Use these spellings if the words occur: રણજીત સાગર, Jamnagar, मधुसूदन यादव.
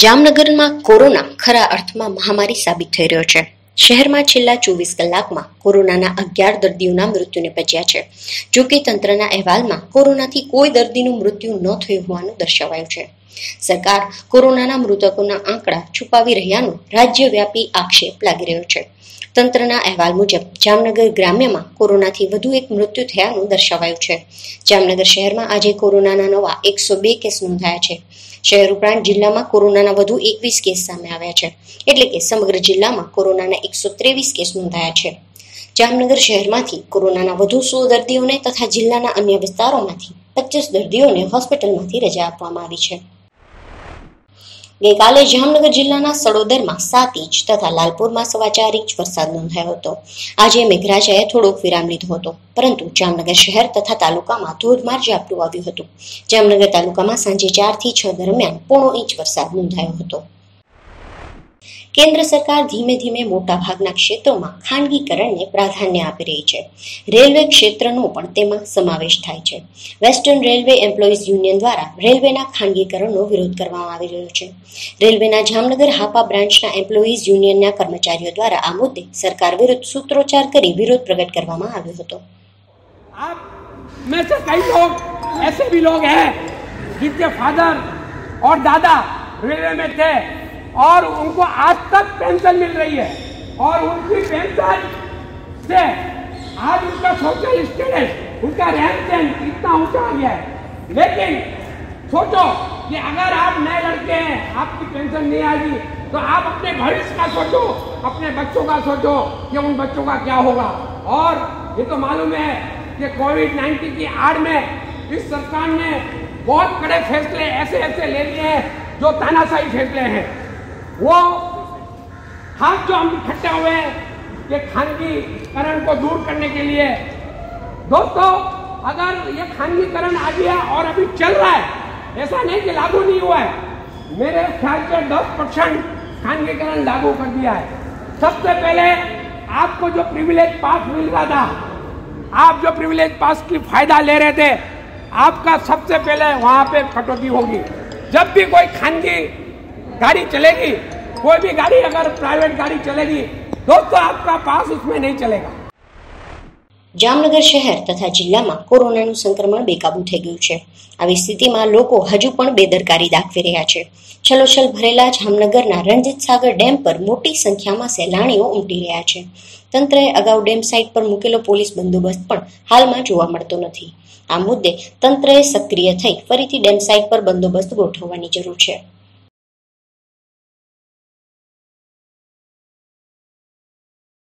जामनगर में कोरोना खरा अर्थ में महामारी साबित थई रह्यो छे। शहर में छेल्ला 24 कलाक में कोरोना 11 दर्दीओना मृत्यु निपज्या छे। जो कि तंत्रना अहेवालमां कोरोना थी कोई दर्दीनुं मृत्यु न थयुं होवानुं दर्शावायुं छे। सरकार कोरोना मृतकोना आंकड़ा छुपावी रह्यानो राज्यव्यापी आक्षेप लागी रह्यो छे। तंत्रना अहेवाल मुजब जामनगर ग्राम्य में कोरोना थी वधु एक मृत्यु थयानुं दर्शावायुं छे। जामनगर शहर में आज कोरोना नवा 102 केस नोंधाया छे। शहर उपरांत जिल्ला में कोरोना वधु 21 केस सामे आव्या छे। एटले के समग्र जिल्ला में कोरोना 123 केस नोंधाया छे। जामनगर शहर मांथी कोरोना वधु 100 दर्दीओने तथा जिल्लाना अन्य विस्तारोमांथी 25 दर्दीओने होस्पिटलमांथी रजा आपवामां आवी छे। गई काले जामनगर जिल्लाना सड़ोदरमां 7 इंच तथा लालपुरमां सवा 4 इंच वरसाद नोंधायो हतो। आजे मेघराजाए थोड़ोक विराम लीधो हतो, परंतु जामनगर शहर तथा तालुकामां धोधमार ઝાપટું આવ્યું હતું। जामनगर तालुकामां सांजे 4 થી 6 दरमियान पौणो इंच वरसाद नोंधायो हतो। केंद्र सरकार धीमे धीमे मोटा भागना क्षेत्रों में खानगीकरणने प्राधान्य आपी रही छे। रेलवे क्षेत्रनो पण तेमां समावेश थाय छे। वेस्टर्न रेलवे एम्प्लॉईज यूनियन द्वारा रेलवेना खानगीकरणनो विरोध करवामां आवी रह्यो छे। रेलवेना जामनगर हापा ब्रांचना एम्प्लॉईज यूनियनना कर्मचारीओ द्वारा आ मुद्दे सरकार विरुद्ध सूत्रोच्चार करी विरोध प्रकट करवामां आव्यो हतो। आप में से कई लोग ऐसे भी लोग हैं जिनके फादर और दादा रेलवे में थे और उनको आज तक पेंशन मिल रही है और उनकी पेंशन से आज उनका सोशल स्टेटस, उनका रैंक चैन इतना ऊंचा आ गया है। लेकिन सोचो कि अगर आप नए लड़के हैं, आपकी पेंशन नहीं आएगी तो आप अपने भविष्य का सोचो, अपने बच्चों का सोचो कि उन बच्चों का क्या होगा। और ये तो मालूम है कि कोविड-19 की आड़ में इस सरकार ने बहुत कड़े फैसले ऐसे ले लिए हैं जो तानाशाही फैसले हैं। वो हाथ जो हम इकट्ठे हुए हैं ये खानगीकरण को दूर करने के लिए। दोस्तों, अगर ये खानगीकरण आ गया और अभी चल रहा है, ऐसा नहीं कि लागू नहीं हुआ है। मेरे ख्याल से 10% खानगीकरण लागू कर दिया है। सबसे पहले आपको जो प्रिविलेज पास मिल रहा था, आप जो प्रिविलेज पास की फायदा ले रहे थे, आपका सबसे पहले वहाँ पे कटौती होगी। जब भी कोई खानगी गाड़ी चलेगी, कोई भी गाड़ी अगर प्राइवेट गाड़ी चलेगी दोस्तों, आपका पास उसमें नहीं चलेगा। जामनगर शहर तथा जिल्ला में कोरोना संक्रमण बेकाबू थई गयुं छे। આવી સ્થિતિમાં લોકો હજુ પણ બેદરકારી દાખવી રહ્યા છે। છલોછલ ભરેલા જામનગરના રણજીત સાગર ડેમ પર મોટી સંખ્યામાં સહેલાણીઓ ઉમટી રહ્યા છે। તંત્રએ અગાઉ ડેમ સાઇટ પર મૂકેલો પોલીસ બંદોબસ્ત પણ હાલમાં જોવા મળતો નથી। આ મુદ્દે તંત્રએ સક્રિય થઈ ફરીથી ડેમ સાઇટ પર બંદોબસ્ત ગોઠવવાની જરૂર છે।